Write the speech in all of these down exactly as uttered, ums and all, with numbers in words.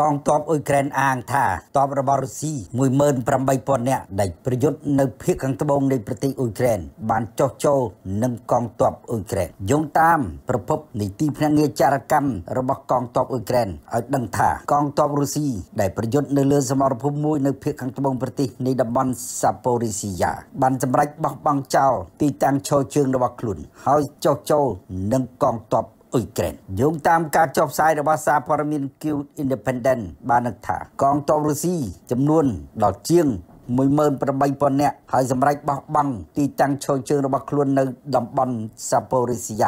กองทัพอุเครนอ่างท่าทัพรับบารุซีมวยเมินประมัยปนเนี่ยได้ประยุทธ์ในเพียงกังตบงในประเทศอุเครนบานโจโจนำกองทัพอุเครนยงตามประพบในที่พนักงานจารกรรมระบบกองทัพอุเครนอัดดังท่ากองทัพรัสเซียได้ประยุทธ์ในเรือสมรภูมิมวยในเพียงกังตบงประเทศในดับบอนซาโปริเซียบานจำไรบักบังเจ้าตีตังโชเชิงระบบขลุ่นเฮาโจโจนำกองทัพอุเครนยงตามการจบสายระบาดซาพารามินคิวอินเดเพนเดนต์บานักถากองทัพรัสเซียจำนวนดอกเชียงมวยเมินประมัยปนเนี่ยหายสำไรบักบังตีตังโชยเชิงระบาดคลุนในดับบอนซาโปริเซีย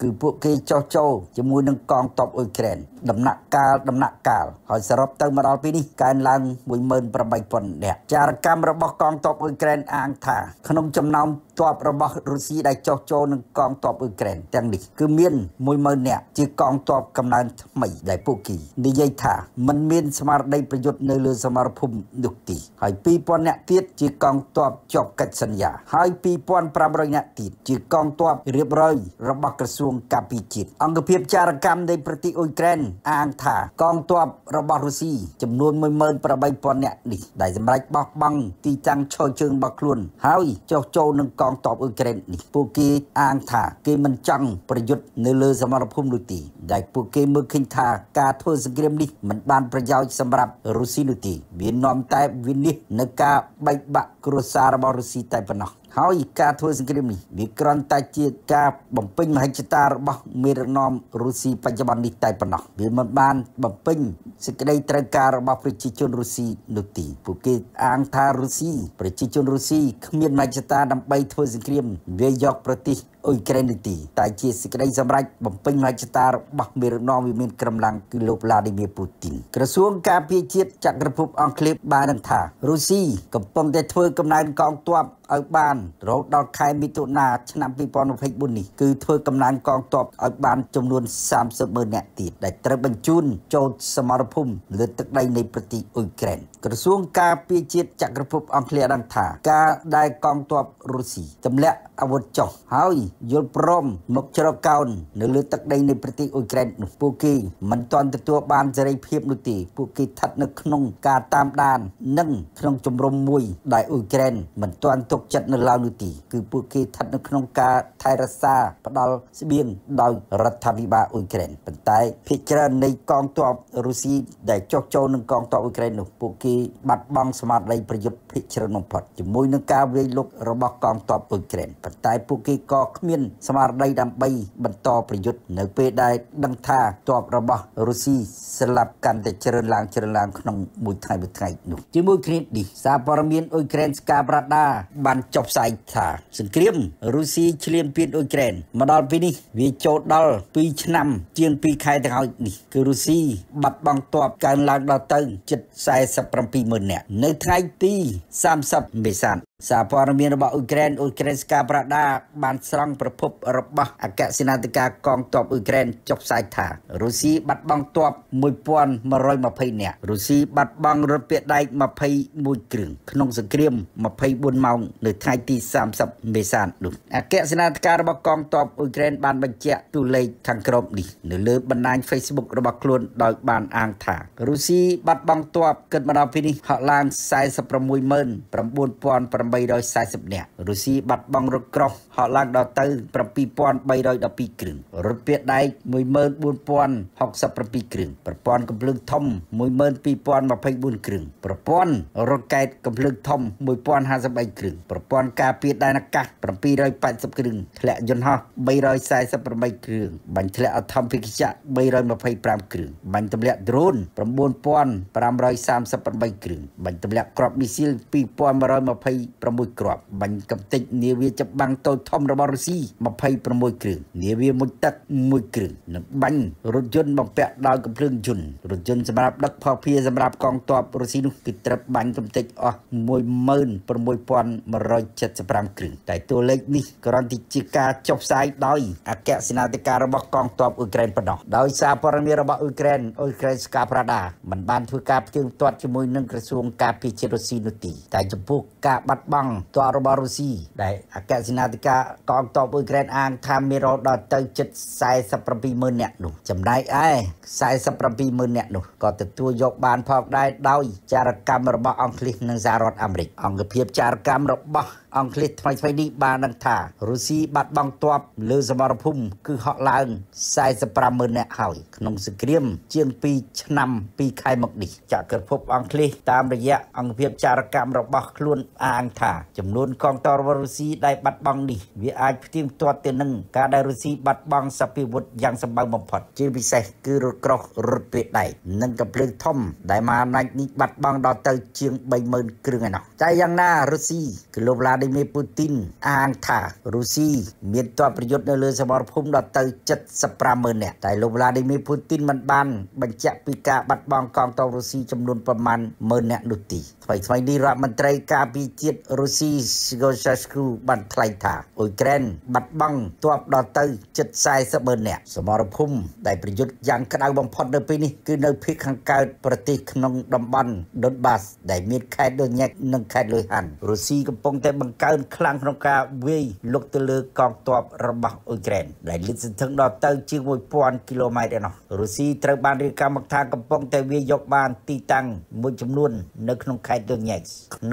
คือพวกเกย์โจโจจะมวยนังกองทัพอุเครนดำหนักกาดำหนักกาหายสำรับตั้งมาเราปีนี้การลังมวยเมินประมัยปนเนี่ยจารกรรมระบาดกองทัพอุเครนอ่างถาขนมจำนำตัวประบารุสีได้โจโจนังกองทัพอุเครนจังดิคือเมียนมวยเมินเนี่ยจีกองทัพกำนันใหม่ได้พวกกีในยัยถามันเมียนสมาร์ได้ประโยชน์ในเรือสมรภูมิดุกีหายปีปนเนี่ยติดจีกองทัพจบกันสัญญาหายปีปนประบรอยเนี่ยติดจีกองทัพเรียบร้อยระบกระทรวงกาปิจิตอังกฤษจารกรรมในประเทศอุเครนอ่างถากองทัพระบารุสีจำนวนมวยเมินประบายปนเนี่ยดิได้สำหรับบักบังตีจังโชยเชิงบักลุนหายโจโจนังกองทัพอุเครนนี่พวกกีอ่างถากีมันจังประยุทธ์ในเรือสมรภูมิดุตีได้พวกกีมือขิงถาการทุ่นสกรีมนี่มันบานประยาวสำหรับรัสเซียดุตีเวียนนอมแต่วินิจนักกาใบบะกรุสารบารัสเซียไต้ปนอเฮาอีกการทวสกรีมนี้มีกรอนตาจีการบัมปิ้งให้จิตาระบเมรนอมรัสเซียปัจจุบันนี้ไต้ปนอมีมันบานบัมปิ้งสกได้ตระการระบประชิชนรัสเซียดุตีพวกกีอ่างถารัสเซียประชิชนรัสเซียขมิ้นให้จิตาดำไปทวสกรีมเวียยกประติอุยเกรนตีแต่เชี่ยสิกได้สำไรบัมปิ้งให้จิตาระบเมรนอมวิมินกำลังกิโลลาดิเมียปูตินกระทรวงการพิจิตจากระบบอังกฤษบานันทารัสเซียกับปงแต่ทวกำนันกองตัวอับบานรถดอกไข่มิถุนาชนะปีปอนเพชรบุรีคือเธอกำนันกองตอบอับบานจำนวนสามสิบหมื่นเนี่ยติดได้ตระบัญจุนโจทย์สมรภูมิหรือตึกใดในประเทศอุยเกรนกระทรวงการพิจิตจากระบบอังกฤษดังถาการได้กองตอบรัสเซียจำแลอาวุธจ่อเฮยยุลพรมมกชรกาวน์หรือตึกใดในประเทศอุยเกรนปูกีมันตอนตัวบานจะได้เพียบนุติปูกีทัดนักขนงการตามดานนั่งขนงจมรมมวยได้อุยเกรนมันตอนตกจัดในลาวนุติคือพวกเกทัดในขนมกาไทยรัสซาปดอลสเบียงดอยรัฐบิบาอุเครนเป็นไตพิจารณาในกองทัพรัสเซียได้โจกโจนกองทัพอุเครนพวกเกบัดบังสมาร์ทไลประยุทธ์พิจารณาผลจมวยนักการเวลุกระบอบกองทัพอุเครนเป็นไตพวกเกกอกเมียนสมาร์ทไลดำไปบรรทอประยุทธ์ในเปได้ดังท่าทัพระบอบรัสเซียสลับกันแต่เจริญลางเจริญลางขนมมวยไทยมวยไทยหนุ่มจมวยคริสดิซาปารมีนอุเครนสกาบราดาบันจบสายถาสงครามรัสเซียเฉียนเปียนอุเครนมาดอลปีนี้วิโจดอลปีชนำเจียงปีใครแต่เขานี่คือรัสเซียบัดบังตัวการลากดาวตึงจุดสายสับประปีมือเนี่ยในไทยตีสามสับเมสันสาพารมีระบาอุเครนอุเครนสกาบราดาบานสร้างประพบระบาอากาศนาติกากองทัพอุเครนจบสายถารัสเซียบัดบังตัวมวยปวนมารอยมาเพยเนี่ยรัสเซียบัดบังระเบียดได้มาเพยมวยกลึงขนมสงครามมาเพยบนเมาในไทยตีสามสับเมสันดุอากาศนาติการะบากองทัพอุเครนบานบัญเจตุเลยทางกรมนี่ในเลือบรรณาเฟซบุ๊กระบาคลวนดอยบานอ่างถารัสเซียบัดบังตัวเกิดมาดาวพินิหะลานสายสับประมวยเมินประมวลปวนประใบดอยสายสับเนี่ยรัสเซียบัดบังรถกรอบหอลากดาวเตอร์ประปีปอนใบดอยดาวปีกรึงรถเปียดได้มวยเมินบุญปอนหกสับประปีกรึงประปอนกำลังทอมมวยเมินปีปอนมาพายบุญกรึงประปอนรถไก่กำลังทอมมวยปอนห้าสับใบกรึงประปอนกาเปียดได้นักกัดประปีดอยแปดสับกรึงแหละยนฮะใบดอยสายสับประใบกรึงบันทละอัธรรมพิกิจใบดอยมาพายปรามกรึงบันทละโดรนประบุญปอนปรามดอยสามสับประใบกรึงบันทละกรอบมิซิลปีปอนมาดอยมาพายประมวยกรอบบันกำติเนวีจะบังโตทอมระบารุซีมาพายประมวยกรึงเนวีมุดตัดมวยกรึงนับบันรถยนต์บังแปะดาวกับเพลิงจุนรถยนต์สำหรับนักพาวเพียสำหรับกองทัพรัสเซียนุกิตระบันกำติอ๋อมวยเมินประมวยปอนมารอยจัดสปรามกรึงแต่ตัวเล็กนี่กรอนติจิกาจบสายดอยอากาศนาติการะบากองทัพอุเครนปนอดอยซาปารมีระบาอุเครนอุเครนสกาพระดามันบานทุกการเตรียมตัวจมวยหนึ่งกระทรวงการพิจารณาซีนุตีแต่จมูกกาบัด bằng tòa rô bà rô xì. Đấy, các xin nà tí ká con tòa bùi kren án tham mê rô đo tơ chất sai sắp rô bì mơ nẹt nụ. Chầm đáy ai, sai sắp rô bì mơ nẹt nụ. Có tự tùa dọc bàn phọc đáy đau chà rô cam rô bà ong clip nâng giá rốt ám rịch. Ông gửi phép chà rô cam rô bà ong clip thay thay đi bà nâng thả. Rô xì bắt băng tòa lưu dô bà rô phùm cứ họ là ưng sai sắp rô mơ nẹt hỏi. Nông sư kriêm chiêng pi năm pi khai mọc đi. Chà cơ phúc ong clip tam rô dạ ong phép chà rô cam rô bà luôn áng thả. Chầm luôn con tòa rô xì đáy bắt băng đi. Vì ai tìm tòa tiền nâng cả đáy rô xì bắt băng sắp bị vụt giang sắp băng bọc phật. Chứ bị xe cứ rô krok rô tuyệt đáy. Nâng cập lương thông đáy mà nạch ní bắt băng đo tơ chiêng bây mơn cư ngay nọ. Chai giang na rô xì cứ lô Vladimir Putin áng thả rô xì miền tòa bởi dốt nơi lưu xe bò phung đo tơ chất sắp ra mơ nè. Tại lô Vladimir Putin mặn bàn bánh chạc bị cả bắt băng con tòa rô xì chầm luôn bầm màn mơ nè nụ tì. Phải thay đi rõ màn trai ca bị chết rô xì Sgosashku bàn thay thả. Ôi kren bắt băng tòa đo tơ chất sai sắp mơ nè. Xe bò phung đáy bởi dốt giang cất áo băng phót nơi bì ní cứ nơiพิกขังเกิดปฏิขนงดำบันดนบัสได้มีแค่โดนแยกนังแค่เลยหันรัสเซียกำปองแต่บังเกิดคลังของกาเวยลุกตะลึกกองตัวระบาดอุกเรนได้ลิสถึงดอเตอร์จึงมุ่งพันกิโลเมตรเนาะรัสเซียตระบานเรียกมักทางกำปองแต่เวยยกบานตีตังมุ่งจำนวนนักนังแค่โดนแยก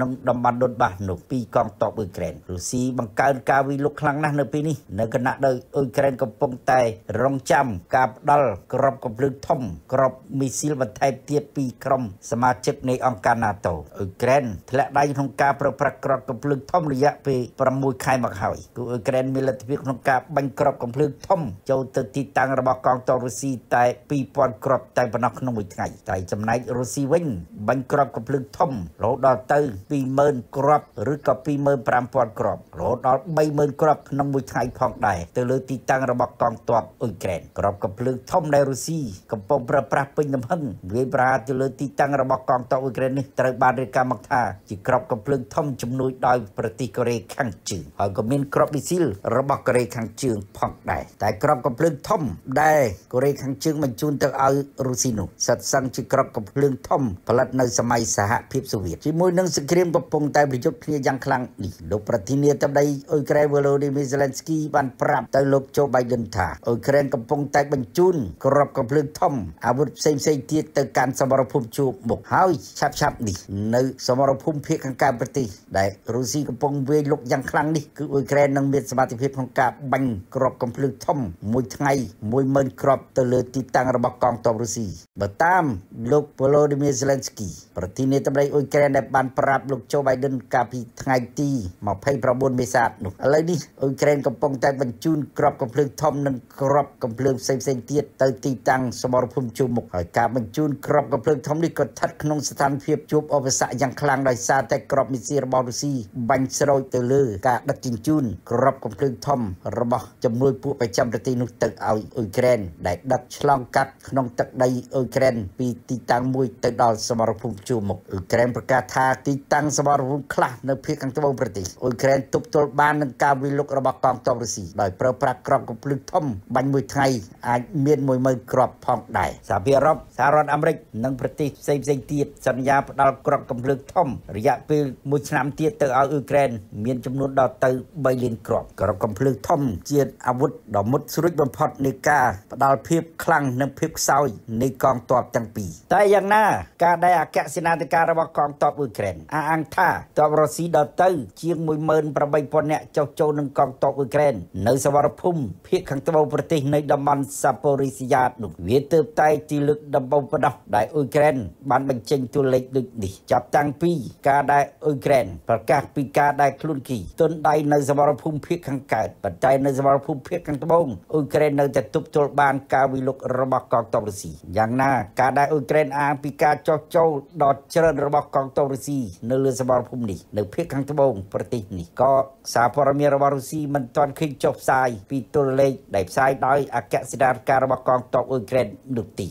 นังดำบันดนบัสหนุปีกองตัวอุกเรนรัสเซียบังเกิดกาเวยลุกคลังนะในปีนี้ในขณะใดอุกเรนกำปองแต่รองจำกับดัลกรอบกับลึกทอมกรอบมีสิลวัตไทยเทียบปีครมสมาชิกในองค์การนาโตอุกเรนและได้ของการประพฤติกรอบกับพลึกท่อมระยะปีประมุ่ยไข่หมักหอยกูอุกเรนมีลัทธิของการบังกรอบกับพลึกท่อมเจ้าติดติดตั้งระบบกองตัวรัสเซียแต่ปีปอนกรอบแต่ปนักนงวิทย์ไงแต่จำนายรัสเซียวิ่งบังกรอบกับพลึกท่อมโลดอเตอร์ปีเมินกรอบหรือกับปีเมินปรามปอนกรอบโลดอใบเมินกรอบนงวิทย์ไงพองได้เตลือติดตั้งระบบกองตัวอุกเรนกรอบกับพลึกท่อมในรัสเซียกับปมประปรับน้ำพังเวลาเจริญติตั้งระบบกองทัพอุกเรนนี่ตระบานเรือกามักทาจีกรอบกับเพลิงท่อมจำนวนดอยปฏิกริยขังจืดหากมีกรอบดิซิลระบบกริยขังจืดพองได้แต่กรอบกับเพลิงท่อมได้กริยขังจืดมันจูนตั้งเอารูซินุสัตว์สังจีกรอบกับเพลิงท่อมผลัดในสมัยสหพิภพโซเวียตจีมวยนังสกรีมกับปงไตบริจุที่ยังคลังนี่โลกประเทศนี้จำได้อุกเรนวโลดิมิเซเลนสกีบันปราบแต่โลกโจไบเดนทาอุกเรนกับปงไตบรรจุนกรอบกับเพลิงท่อมอาวุธเซมเซตีตการสมรภูมิจูบกหายชับชับนี่ในสมรภูมิเพียงการปฏิได้รัสเซียกำปองเวลกยังครั้งนี่คืออุกเรนนังเมียสมาธิเพียงของการบังกรอบกำพลึกท่อมมวยไงมวยเมินกรอบตะลือติดตั้งระบบกองทัพรัสเซียมาตามโลกโวโลดิเมียร์เซเลนสกีประเทศนี้ทำได้อุกเรนในบันปราบลูกโจไบเดนกับพิธไงตีมาให้ประบุนเมษาหนุอะไรนี่อุกเรนกำปองแต่บรรจุกรอบกำพลึกท่อมนังกรอบกำพลึกเซมเซตีตติดตั้งสมรภูมิจูบกการบรรจุกรอบกับเพลิงทอมดิกทัดขนงสถานเพียบจูบอวสานยังคลางได้ซาแต่กรอบมิซีระบอรุซีบังสโรยเตลือกาดักจินจุนกรอบกับเพลิงทอมระบบจำนวนผู้ไปจำประตินุตึกเอาอุกเรนได้ดักฉลองกัดขนงตึกใดอุกเรนปีติตังมวยตึกดอลสมรภูมิจูมกอุกเรนประกาศทาติตังสมรภูมิคลาในเพียงกังตะวันประติอุกเรนตุบตัวบ้านนังกาวิลกระบบกองทัพรัสเซียได้เปรอะปรากกรอบกับเพลิงทอมบังมวยไทยอาเมียนมวยเมืองกรอบพองได้สาเบียรอบสหรัฐอเมริกนังประเทศเซมเซนตีสัญญาดาวกรอบกำลังท่อมระยะปีมุชนามเตียเตออุกเรนมีจำนวนดาวเตอใบเลนกรอบกรอบกำลังท่อมเจียนอาวุธดอกมุดสุริยบัมพอดในกาดาวเพียบคลังนังเพียบเซาในกองทัพจังปีแต่อย่างน่าการได้อาเกสินาติการระบบกองทัพอุกเรนอาอังท่าตัวรัสเซียดาวเตอเชียงมวยเมินประบายปนเนี่ยเจ้าโจนังกองทัพอุกเรนในสวรภูมิเพียบขังตะวันประเทศในดัมมันซาโปริสยาหนุเวเตอไตที่ลึกดับเบิลปนได้อุกเรนบันบังเชงตัวเล็กดึกดิจับตังปีกาได้อุกเรนประกาศปีกาได้คลุนกีจนได้ในสมรภูมิเพียงขังเกิดปัจจัยในสมรภูมิเพียงขังตะบงอุกเรนในแต่ตุบตัวบานกาวิลกระบบกองทัพรัสเซียอย่างน่ากาได้อุกเรนอาปีกาโจโจดอดเจริญระบบกองทัพรัสเซียในเรือสมรภูมินี้ในเพียงขังตะบงประตินี้ก็สาพรเมียระบบรัสเซียมันตอนขึ้นจบสายปีตัวเล็กได้สายได้อากาศดารการระบบกองทัพอุกเรนดุตี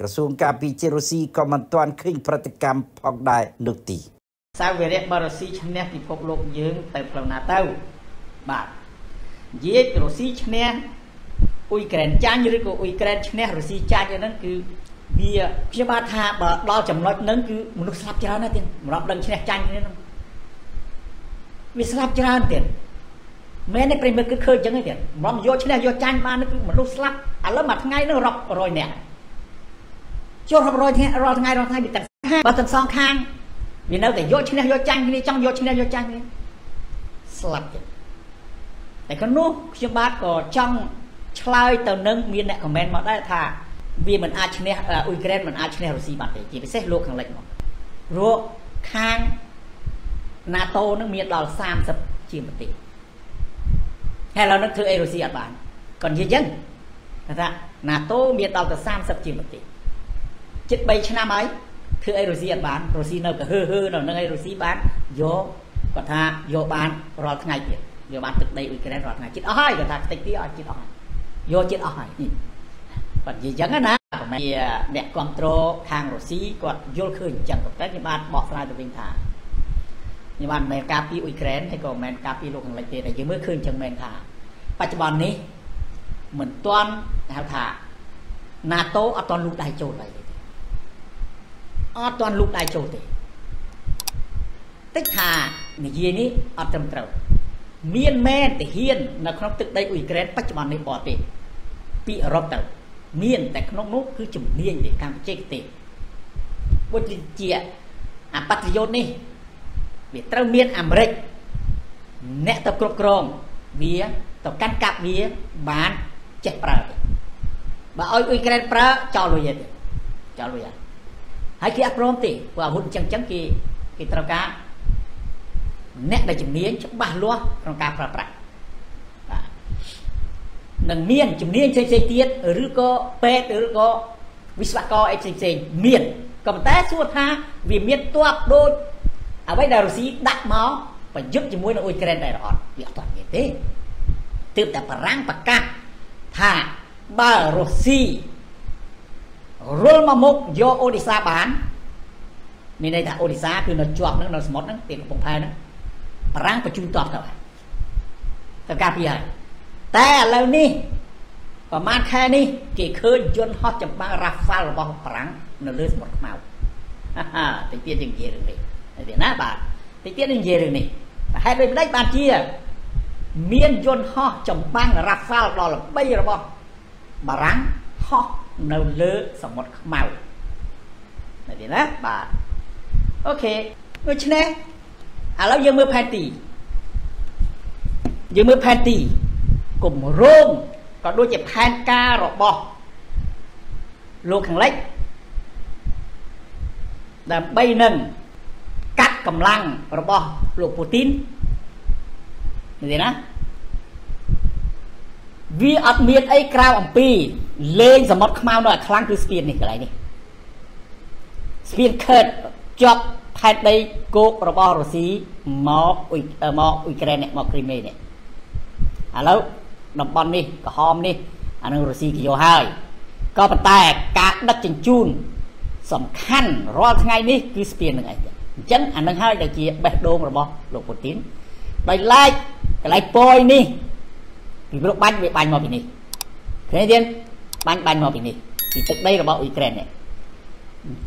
กระทรวงการพิจารณาก็มันตอนขึ้นพฤติกรรมพอกได้ดุตีสาวเวเรบาร์ซีชนะที่พบโลกยืงแต่พลนาเต้าบาดเยตรัสซีชนะอุยแกรนจานหรือก็อุยแกรนชนะรัสซีจานนั้นคือเบียพิจารณาบาดเราจำนวนนั้นคือมนุษย์สับเจ้านั่นเองเราดังชนะจานนั้น vì sao chưa ăn tiền mấy này tiền mình cứ khơi chẳng cái tiền mong vô chứ này vô chanh mà nó cứ một lúc slap à lớp mặt ngay nó rọc rồi nè cho rọc rồi thế rồi ngay rồi ngay bị tật ba tật song khang vì đâu để vô chứ này vô chanh đi trong vô chứ này vô chanh đi slapแต่ก็นู้ชิบาร์ก็จังชลายตัวนึงมีแนวคอมเมนต์มาได้ท่าวีมันอาชเนอุยเกรนมันอาชเนรัสเซียบัตรจีไปเซโลกข้างหลังมั้งโลกข้างนาโต้นึงมีดอลสามสิบจีบัตรจีให้เรานึกถึงเอรัสเซียบ้านก่อนยืนยันนะท่านาโต้มีดอลกับสามสิบจีบัตรจีจิตใบชนะไหมถึงเอรัสเซียบ้านรัสเซียเราก็เฮ่อเฮ่อเราเนี่ยเอรัสเซียบ้านโยก่อนท่าโยบ้านรอทั้งไงจีโยบานตึกในอุยเกรนรอดไงจิตอ้อยก็ทักติดที่อ้อยจิตอ้อยโยจิตอ้อยนี่ก่อนยืนยันกันนะเนี่ยคอนโทรลทางรัสเซียก่อนโยนคืนจังกับแต่โยบานบอกลายตัวเองท่าโยบานแมนกาปีอุยเกรนให้กับแมนกาปีโลกของเราเจแต่ยังเมื่อคืนจังแมนท่าปัจจุบันนี้เหมือนตอนนะครับท่านาโต้เอาตอนลูกได้โจทย์เลยเอาตอนลูกได้โจทย์เลยติ๊กท่าในยีนี้เอาเต็มเต็มเมียนแม่แต่เฮียนนะขนมตึกไดอุยเกรนปัจจุบันในปอเตปีรอบเตอเมียนแต่ขนมนู้คือจุ่มเนียงในการเจกเตวัดเจียอ่ะปัตยนนี่เบียเตอเมียนอเมริกเนตกรบกรองเบียตกกันกับเบียบานเจ็ดปลาบ่เอาอุยเกรนปลาจอลอยจอลอยให้คืออัพรอมเตว่าหุ่นจังจังกีกีตรกาเน็ตได้จุดเนียนจุดบ้าล้วนของการปรับปรับหนังเมียนจุดเนียนเซนเซตีนหรือก็เป๊ะหรือก็วิศวกรเอ็นเซนเซนเมียนก็แต่ส่วนท้าวิเมียนตัวโดนเอาไว้ดารุสีดักหม้อไปยึดจมูกในอุยเกรนได้หรอเดี๋ยวตอนนี้เต้ตื่นแต่ปรางปากกาถ้าบารุสีรูมามุกโยโอดิซาบานมีในแต่โอดิซาคือหนวดจวบนั่งหนวดสมดนั่งเตียงของพายนั่งปรังประชุมตอบเท่าไหร่แต่การพิจารณาแต่แล้วนี่ประมาณแค่นี้เกี่ยคืนยนฮอตจับบางราฟาลบองปรังนเลือดหมดเมาฮ่าติเตียนยังเยรื่องนี้เดี๋ยวนะบาทติเตียนยังเยรื่องนี้ให้ไปได้บาทเจียเมียนยนฮอตจับบางราฟาลบอลใบระบองปรังฮอตนเลือดสมดเมาเดี๋ยวนะบาทโอเคเมื่อเช้าอ่ะแล้วยังมือแพนตียังมือแพนตีกลุ่มร่มก็ด้วยจะแพนการหรอกบอกโลกขังเล็กแต่ใบหนึ่งกัดกำลังหรอกบอกโลกปูตินนี่สินะวีอัดเมียนไอ้กราวอัมพีเลงสมมติขมาวหน่อยครั้งคือสเปียนนี่อะไรนี่สเปียนเคิร์ดจบแพนได้โกกระบอรัสเซียมออุยเอ่อมออุยเกรนเนี่ยมอกรีเมเนี่ยอ่ะแล้วดอมบอลนี่ก็หอมนี่อันนั้นรัสเซียกิโยไฮก็ปะแตกการดัดจังจูนสำคัญรอดไงนี่คือสเปียนหนึ่งไอ้จังอันนั้นให้ได้เจียแบดโดมระบอโลกปูตินไปไล่ไล่ปอยนี่ปีบล็อกบันไปบันมอปีนี่เห็นไหมเดียนบันบันมอปีนี่ปีตึกได้ระบออุยเกรนเนี่ย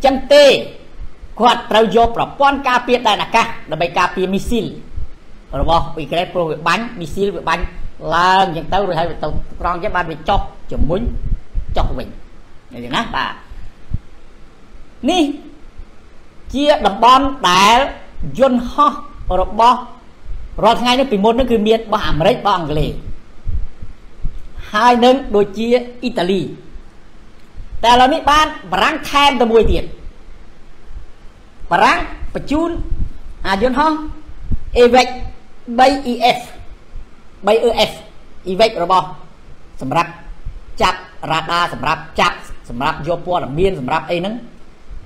จังเต้ขวดเราโยบประป้อนกาเปียได้นะกะเราไปกาเปียมิซิลเราบอกอุยเกรนโปรเวบันมิซิลเวบันลางอย่างเต้าเลยให้เต้ารองยับบันไปจอกจมุนจอกวิ่งอย่างนั้นป่ะนี่เจี๊ยบดอมแต่ยนฮอเราบอกรอดไงนี่ปีมดนั่นคือเมียนบ้าเมริกบ้างเลยหายหนึ่งโดยเจี๊ยอิตาลีแต่เราไม่บ้านรังแทนตะมวยเตียนปรังประจุนอายุนห้องเอเวกใบเอฟใบเอฟเอเวกระบอสำหรับจับราดาสำหรับจับสำหรับโยปัวหลังเบียนสำหรับไอ้นั่ง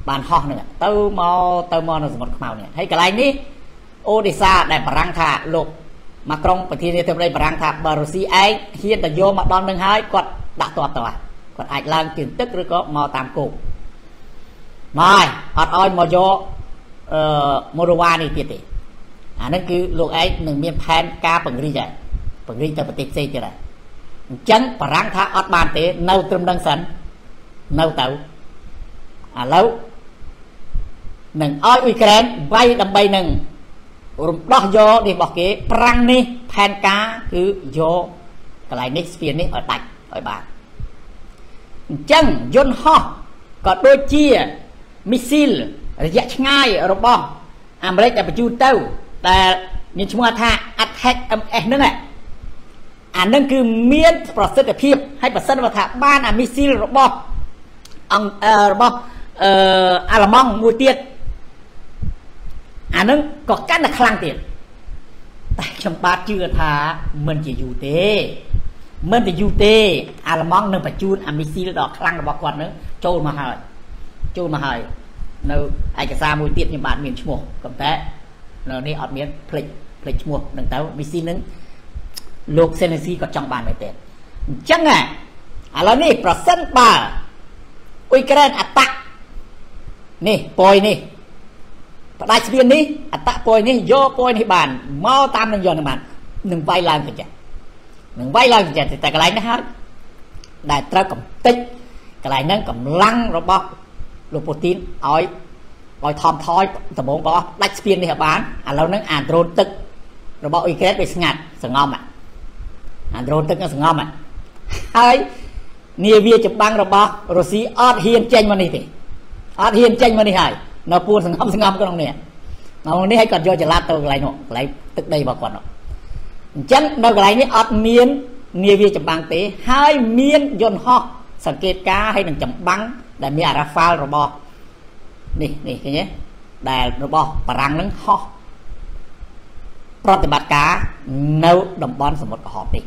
บานห้องเนี่ยเต้ามอเต้ามอในสมบัติเมาเนี่ยให้กระไรนี้โอเดซ่าได้ปรังธาโลกมากรองประเทศในเทปไรปรังธาบารุสีไอเฮียนแต่โยมาดอนหนึ่งหายกดดักตัวตัวกดไอ้ลางตื่นตึกหรือก็มอตามกูไม่อดอ้อยมโยมรวานี่เตี้ยเตะอันนั้นคือโลกไอ้หนึ่งเมียนแพนกาปังรีใจปังรีแต่ปฏิเสธจะไรจังปรังท้าอดบานเตะเน่าตรึมดังสันเน่าเต่าอ่าแล้วหนึ่งอ้อยอุยเกรนใบดำใบหนึ่ง Đó vô đi bọc cái prang này phan cá cứ vô cái này next phiên này ở đạch ở bàn chân dôn ho có đôi chia missile dạy ngay ở bong America là bà chú tâu ta nên chúng ta thả attack em nâng này anh nâng cứ miễn process để phim hay bà sân và thả ban là missile ở bong ở bong ở mong mua tiết anh à, nâng có cách là khăn tiền tại trong ba chưa thà mình chỉ dù thế mình thì dù thế à là mong nâng phải chun à missile đó khăn là bọc quần nữa trôi mà hỏi trôi mà hỏi nếu ai cả xa mùi tiết nhưng bạn miền chung cầm té nó đi ọt miền plek plek chung đừng tao missile nâng lục xe nâng si có trong bàn mày tiền chắc à à là nè percent bà ui cái này attack nè poi nè đại viên ní ắt tạ poi ní vô poi ní bàn mau tam đang vô nè bàn đừng vay làm gì cả đừng vay làm gì cả thì tại cái này nó hết đại trao cầm tích cái này nó cầm lăng rồi bọc lục protein ói ói thom thoi tầm bốn bó đại viên ní hả bán à lâu nó ăn drone tức rồi bọc uy kết bị ngạt sừng ngon à ăn drone tức nó sừng ngon à hay nia bia chụp băng rồi bọc rồi xí ót hiền chênh mà này thì ót hiền chênh mà này hay nó buồn sừng ngâm sừng ngâm cái ông này, ông này hay còn vô chả lát tôi lại nọ lại tức đây mà còn nọ, chắn đâu lại này ọt miên nghề vi chấm băng té hai miên yon ho sản kết cá hay đừng chấm băng đại mi arafal rồi bò, nè nè cái nhé đại rồi bò parang nắng ho, protein bát cá nấu đầm bón sầm một hộp đi,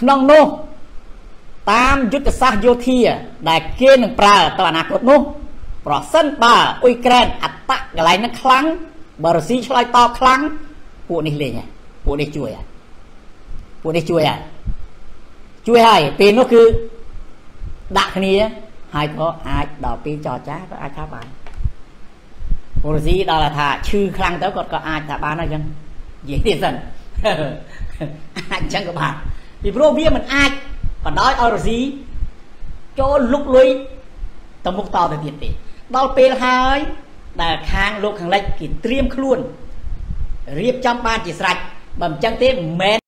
nong nô, tam yết sát vô thi đại kia đừng pra tòa nạc cột nô bỏ sân bà ui kren ắt tắc cái này nó khăng bờ xí cho lại to khăng bộ này liền nhỉ bộ này chui à bộ này chui à chui hay pin nó cứ đặt này hay có ai đào pin trò chát có ai thả bàn bờ xí đó là thả chư khăng tới còn có ai thả bàn nữa chăng dễ tiền dần ai chăng các bạn vì pro bia mình ai còn nói ở xí cho lúc lưới tầm mục to được tiền tiền đau pê hai là hàng lục hàng lệch thì tiêm luôn riêng trong ban chỉ sạch bằng chân tế mẹ